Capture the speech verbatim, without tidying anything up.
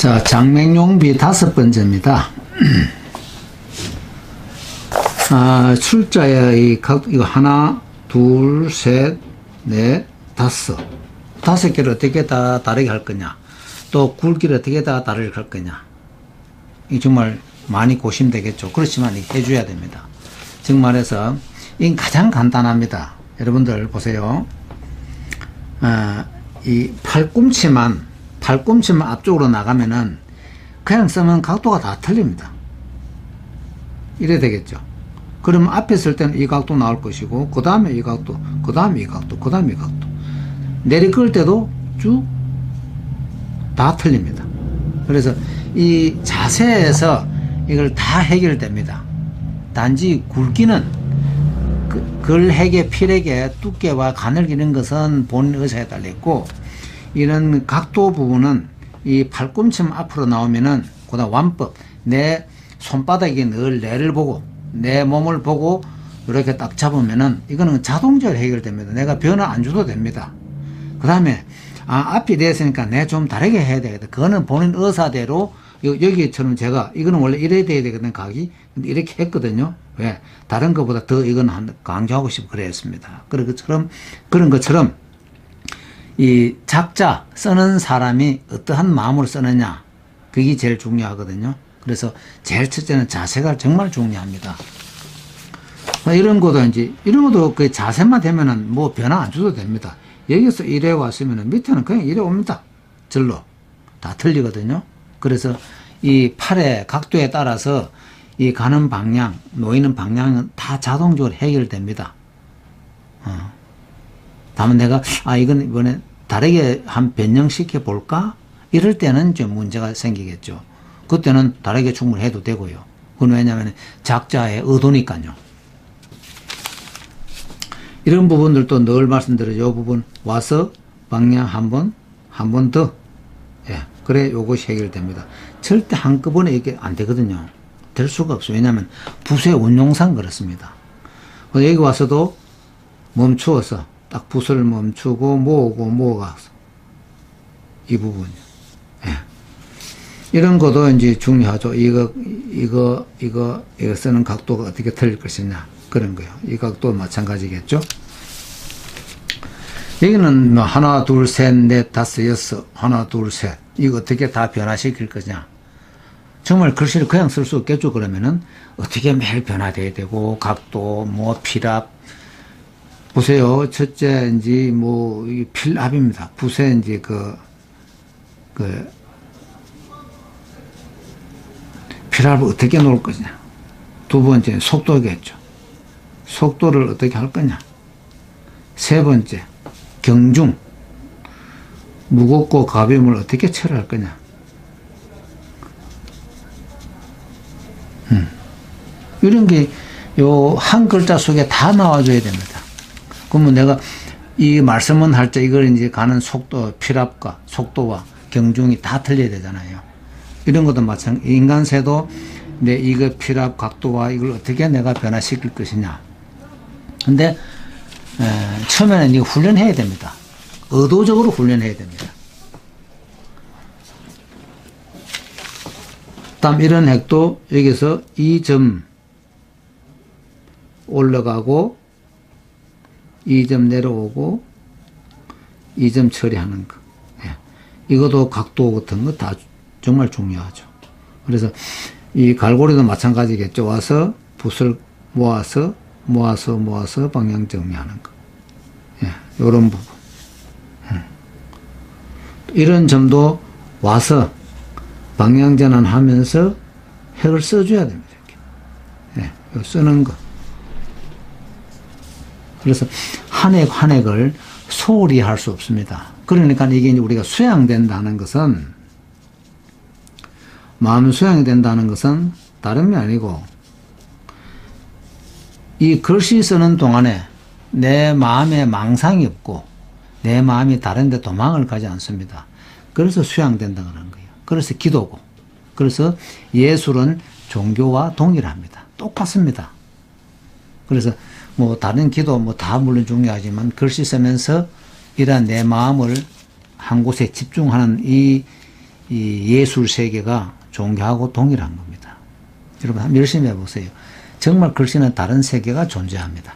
자, 장맹룡비 다섯 번째입니다. 아, 출자의 이거 하나, 둘, 셋, 넷, 다섯. 다섯 개를 어떻게 다 다르게 할 거냐? 또 굵기를 어떻게 다 다르게 할 거냐? 이 정말 많이 고심되겠죠. 그렇지만 해줘야 됩니다. 즉 말해서 이 가장 간단합니다. 여러분들 보세요. 아, 이 팔꿈치만 팔꿈치만 앞쪽으로 나가면은 그냥 쓰면 각도가 다 틀립니다. 이래 되겠죠. 그러면 앞에 있을 때는 이 각도 나올 것이고, 그 다음에 이 각도, 그 다음에 이 각도, 그 다음에 이 각도. 내리끌 때도 쭉 다 틀립니다. 그래서 이 자세에서 이걸 다 해결됩니다. 단지 굵기는 그, 글핵의 필핵의 두께와 가늘기는 것은 본인 의사에 달려있고, 이런 각도 부분은 이 팔꿈치만 앞으로 나오면은 그다 완법, 내 손바닥이 늘 내를 보고 내 몸을 보고 이렇게 딱 잡으면은 이거는 자동적으로 해결됩니다. 내가 변화 안 줘도 됩니다. 그 다음에 아, 앞이 됐으니까 내 좀 다르게 해야 되겠다. 그거는 본인 의사대로 요, 여기처럼 제가 이거는 원래 이래 돼야 되거든, 각이. 근데 이렇게 했거든요. 왜? 다른 것보다 더 이건 한, 강조하고 싶고 그랬습니다. 그런 것처럼 그런 것처럼 이 작자 쓰는 사람이 어떠한 마음으로 쓰느냐, 그게 제일 중요하거든요. 그래서 제일 첫째는 자세가 정말 중요합니다. 이런 것도 이제 이런 것도 그 자세만 되면은 뭐 변화 안 줘도 됩니다. 여기서 이래 왔으면은 밑에는 그냥 이래 옵니다. 절로 다 틀리거든요. 그래서 이 팔의 각도에 따라서 이 가는 방향, 놓이는 방향은 다 자동적으로 해결됩니다. 어. 다만 내가 아 이건 이번에 다르게 한 변형시켜 볼까? 이럴 때는 좀 문제가 생기겠죠. 그때는 다르게 충분히 해도 되고요. 그건 왜냐하면 작자의 의도니까요. 이런 부분들도 늘 말씀드려요. 이 부분 와서 방향 한 번, 한 번 더. 예, 그래 요것이 해결됩니다. 절대 한꺼번에 이게 안 되거든요. 될 수가 없어요. 왜냐하면 부수의 운용상 그렇습니다. 여기 와서도 멈추어서 딱 부수를 멈추고 모으고 모아가서 이 부분이요. 예. 이런 것도 이제 중요하죠. 이거 이거 이거 이거 쓰는 각도가 어떻게 틀릴 것이냐. 그런 거요. 이 각도 마찬가지겠죠. 여기는 뭐 하나, 둘, 셋, 넷, 다섯, 여섯, 하나, 둘, 셋. 이거 어떻게 다 변화시킬 거냐. 정말 글씨를 그냥 쓸 수 없겠죠. 그러면은 어떻게 매일 변화돼야 되고, 각도, 뭐 필압. 보세요. 첫째 이제 뭐 필압입니다. 붓에 이제 그, 그 필압을 어떻게 놓을 거냐. 두 번째 속도겠죠. 속도를 어떻게 할 거냐. 세 번째, 경중. 무겁고 가벼움을 어떻게 처리할 거냐. 음. 이런 게 요 한 글자 속에 다 나와줘야 됩니다. 그러면 내가 이 말씀은 할 때 이걸 이제 가는 속도, 필압과 속도와 경중이 다 틀려야 되잖아요. 이런 것도 마찬가지. 인간세도 내 이거 필압, 각도와 이걸 어떻게 내가 변화시킬 것이냐. 근데 에, 처음에는 이거 훈련해야 됩니다. 의도적으로 훈련해야 됩니다. 다음 이런 핵도 여기서 이 점 올라가고 이 점 내려오고 이 점 처리하는 거. 예. 이것도 각도 같은 거 다 정말 중요하죠. 그래서 이 갈고리도 마찬가지겠죠. 와서 붓을 모아서 모아서 모아서 방향 정리하는 거. 예, 요런 부분. 음. 이런 점도 와서 방향 전환하면서 핵을 써줘야 됩니다. 이렇게. 예, 요 쓰는 거. 그래서 한 핵 한 핵을 소홀히 할 수 없습니다. 그러니까 이게 이제 우리가 수양된다는 것은, 마음 수양이 된다는 것은 다름이 아니고, 이 글씨 쓰는 동안에 내 마음에 망상이 없고 내 마음이 다른데 도망을 가지 않습니다. 그래서 수양된다는 거예요. 그래서 기도고, 그래서 예술은 종교와 동일합니다. 똑같습니다. 그래서 뭐 다른 기도 뭐 다 물론 중요하지만 글씨 쓰면서 이러한 내 마음을 한 곳에 집중하는 이, 이 예술 세계가 종교하고 동일한 겁니다. 여러분 한번 열심히 해보세요. 정말 글씨는 다른 세계가 존재합니다.